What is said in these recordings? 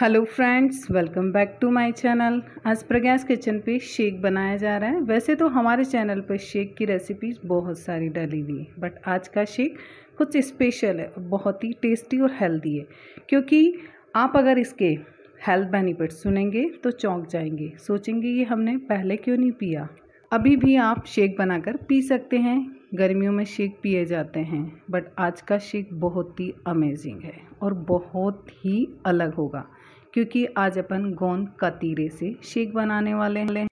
Hello friends, welcome back to my channel. आज Pragya's kitchen पे shake बनाया जा रहा है। वैसे तो हमारे चैनल पे शेक की रेसिपीज बहुत सारी डाली हुई है, बट आज का शेक कुछ स्पेशल है, बहुत ही टेस्टी और हेल्दी है। क्योंकि आप अगर इसके हेल्थ बेनिफिट्स सुनेंगे तो चौंक जाएंगे, सोचेंगे ये हमने पहले क्यों नहीं पिया। अभी भी आप शेक बनाकर पी सकते हैं, गर्मियों में शेक पिए जाते हैं, बट आज का शेक बहुत ही अमेजिंग है और बहुत ही अलग होगा। क्योंकि आज अपन गोंद कतीरे से शेक बनाने वाले हैं।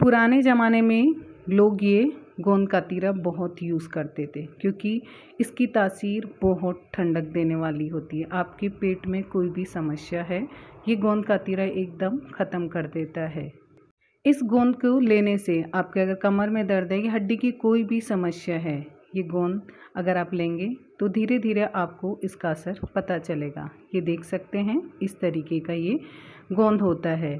पुराने ज़माने में लोग ये गोंद कतीरा बहुत यूज़ करते थे, क्योंकि इसकी तासीर बहुत ठंडक देने वाली होती है। आपके पेट में कोई भी समस्या है, ये गोंद कतीरा एकदम ख़त्म कर देता है। इस गोंद को लेने से आपके अगर कमर में दर्द है या हड्डी की कोई भी समस्या है, ये गोंद अगर आप लेंगे तो धीरे धीरे आपको इसका असर पता चलेगा। ये देख सकते हैं, इस तरीके का ये गोंद होता है।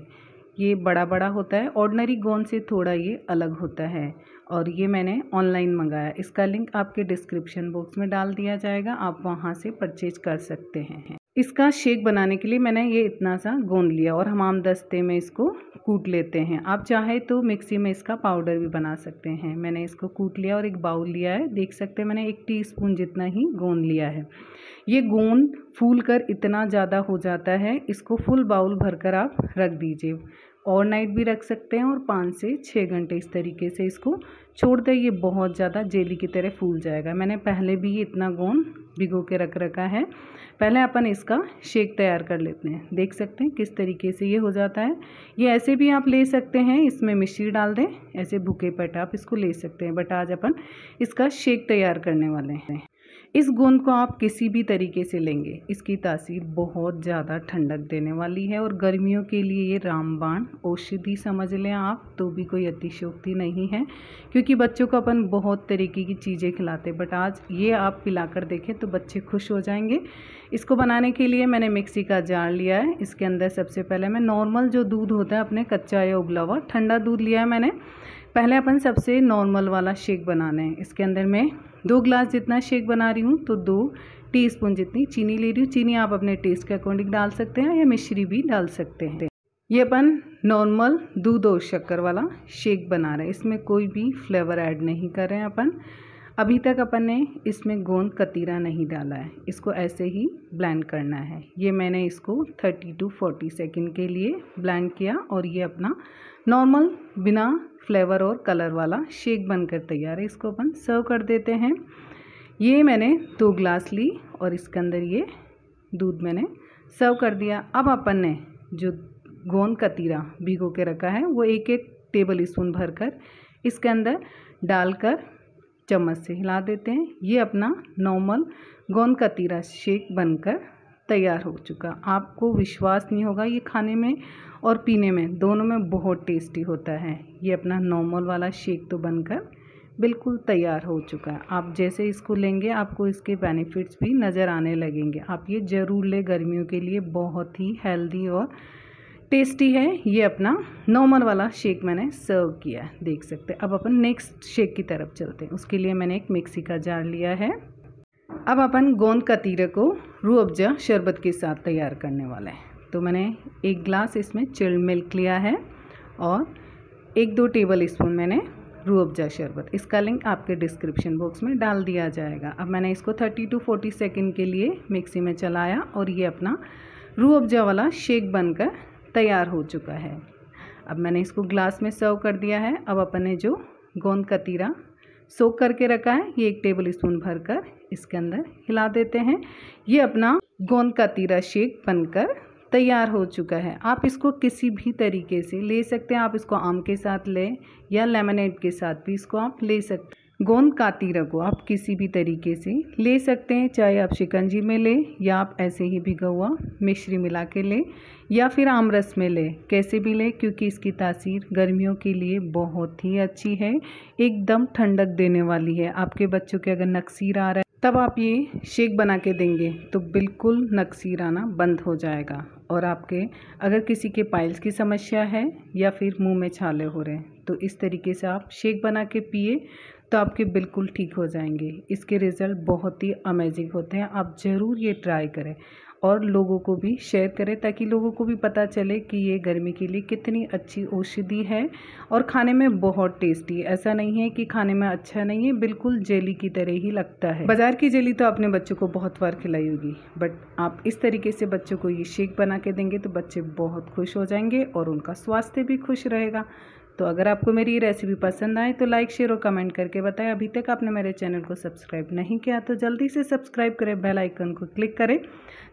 ये बड़ा बड़ा होता है, ऑर्डिनरी गोंद से थोड़ा ये अलग होता है। और ये मैंने ऑनलाइन मंगाया, इसका लिंक आपके डिस्क्रिप्शन बॉक्स में डाल दिया जाएगा, आप वहाँ से परचेज कर सकते हैं। इसका शेक बनाने के लिए मैंने ये इतना सा गोंद लिया और हम आमदस्ते में इसको कूट लेते हैं। आप चाहे तो मिक्सी में इसका पाउडर भी बना सकते हैं। मैंने इसको कूट लिया और एक बाउल लिया है, देख सकते हैं मैंने 1 टीस्पून जितना ही गोंद लिया है। ये गोंद फूल कर इतना ज़्यादा हो जाता है, इसको फुल बाउल भरकर आप रख दीजिए। ओवरनाइट भी रख सकते हैं और 5 से 6 घंटे इस तरीके से इसको छोड़ दें। ये बहुत ज़्यादा जेली की तरह फूल जाएगा। मैंने पहले भी इतना गोंद भिगो के रख रखा है। पहले अपन इसका शेक तैयार कर लेते हैं। देख सकते हैं किस तरीके से ये हो जाता है। ये ऐसे भी आप ले सकते हैं, इसमें मिश्री डाल दें, ऐसे भूखे पेट आप इसको ले सकते हैं। बट आज अपन इसका शेक तैयार करने वाले हैं। इस गोंद को आप किसी भी तरीके से लेंगे, इसकी तासीर बहुत ज़्यादा ठंडक देने वाली है। और गर्मियों के लिए ये रामबाण औषधि समझ लें आप, तो भी कोई अतिशयोक्ति नहीं है। क्योंकि बच्चों को अपन बहुत तरीके की चीज़ें खिलाते, बट आज ये आप पिलाकर देखें तो बच्चे खुश हो जाएंगे। इसको बनाने के लिए मैंने मिक्सी का जार लिया है। इसके अंदर सबसे पहले मैं नॉर्मल जो दूध होता है, अपने कच्चा या उबला हुआ ठंडा दूध लिया है मैंने। पहले अपन सबसे नॉर्मल वाला शेक बनाना है। इसके अंदर मैं 2 ग्लास जितना शेक बना रही हूँ, तो 2 टीस्पून जितनी चीनी ले रही हूँ। चीनी आप अपने टेस्ट के अकॉर्डिंग डाल सकते हैं या मिश्री भी डाल सकते हैं। ये अपन नॉर्मल दूध और शक्कर वाला शेक बना रहे हैं, इसमें कोई भी फ्लेवर ऐड नहीं कर रहे हैं अपन। अभी तक अपन ने इसमें गोंद कतीरा नहीं डाला है, इसको ऐसे ही ब्लेंड करना है। ये मैंने इसको 30 से 40 सेकेंड के लिए ब्लेंड किया और ये अपना नॉर्मल बिना फ्लेवर और कलर वाला शेक बनकर तैयार है। इसको अपन सर्व कर देते हैं। ये मैंने 2 ग्लास ली और इसके अंदर ये दूध मैंने सर्व कर दिया। अब अपन ने जो गोंद कतीरा भिगो के रखा है, वो 1-1 टेबल स्पून भरकर इसके अंदर डालकर चम्मच से हिला देते हैं। ये अपना नॉर्मल गोंद कतीरा शेक बनकर तैयार हो चुका। आपको विश्वास नहीं होगा, ये खाने में और पीने में दोनों में बहुत टेस्टी होता है। ये अपना नॉर्मल वाला शेक तो बनकर बिल्कुल तैयार हो चुका है। आप जैसे इसको लेंगे आपको इसके बेनिफिट्स भी नज़र आने लगेंगे। आप ये ज़रूर लें, गर्मियों के लिए बहुत ही हेल्दी और टेस्टी है। ये अपना नॉर्मल वाला शेक मैंने सर्व किया है, देख सकते हैं। अब अपन नेक्स्ट शेक की तरफ चलते हैं। उसके लिए मैंने एक मिक्सी का जार लिया है। अब अपन गोंद कतीरे को रूह अफ़ज़ा शरबत के साथ तैयार करने वाला है। तो मैंने 1 ग्लास इसमें चिल्ड मिल्क लिया है और 1-2 टेबल स्पून मैंने रूह अफ़ज़ा शरबत, इसका लिंक आपके डिस्क्रिप्शन बॉक्स में डाल दिया जाएगा। अब मैंने इसको 30 से 40 सेकेंड के लिए मिक्सी में चलाया और ये अपना रूह अफ़ज़ा वाला शेक बनकर तैयार हो चुका है। अब मैंने इसको ग्लास में सर्व कर दिया है। अब अपन ने जो गोंद कतीरा सोख करके रखा है, ये 1 टेबल स्पून भरकर इसके अंदर हिला देते हैं। ये अपना गोंद कतीरा शेक बनकर तैयार हो चुका है। आप इसको किसी भी तरीके से ले सकते हैं। आप इसको आम के साथ लें या लेमनेड के साथ भी इसको आप ले सकते हैं। गोंद कतीरा को आप किसी भी तरीके से ले सकते हैं, चाहे आप शिकंजी में लें या आप ऐसे ही भिगा हुआ मिश्री मिला के लें या फिर आम रस में लें, कैसे भी लें। क्योंकि इसकी तासीर गर्मियों के लिए बहुत ही अच्छी है, एकदम ठंडक देने वाली है। आपके बच्चों के अगर नक्सीर आ रहा है, तब आप ये शेक बना के देंगे तो बिल्कुल नक्सीर आना बंद हो जाएगा। और आपके अगर किसी के पाइल्स की समस्या है या फिर मुंह में छाले हो रहे हैं, तो इस तरीके से आप शेक बना के पिए तो आपके बिल्कुल ठीक हो जाएंगे। इसके रिज़ल्ट बहुत ही अमेजिंग होते हैं, आप ज़रूर ये ट्राई करें। और लोगों को भी शेयर करें ताकि लोगों को भी पता चले कि ये गर्मी के लिए कितनी अच्छी औषधि है और खाने में बहुत टेस्टी है। ऐसा नहीं है कि खाने में अच्छा नहीं है, बिल्कुल जेली की तरह ही लगता है। बाज़ार की जेली तो आपने बच्चों को बहुत बार खिलाई होगी, बट आप इस तरीके से बच्चों को ये शेक बना के देंगे तो बच्चे बहुत खुश हो जाएंगे और उनका स्वास्थ्य भी खुश रहेगा। तो अगर आपको मेरी ये रेसिपी पसंद आए तो लाइक, शेयर और कमेंट करके बताएं। अभी तक आपने मेरे चैनल को सब्सक्राइब नहीं किया तो जल्दी से सब्सक्राइब करें, बेल आइकन को क्लिक करें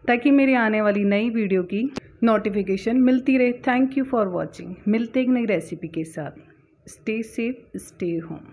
ताकि मेरी आने वाली नई वीडियो की नोटिफिकेशन मिलती रहे। Thank you for watching. मिलते एक नई रेसिपी के साथ। Stay safe, stay home.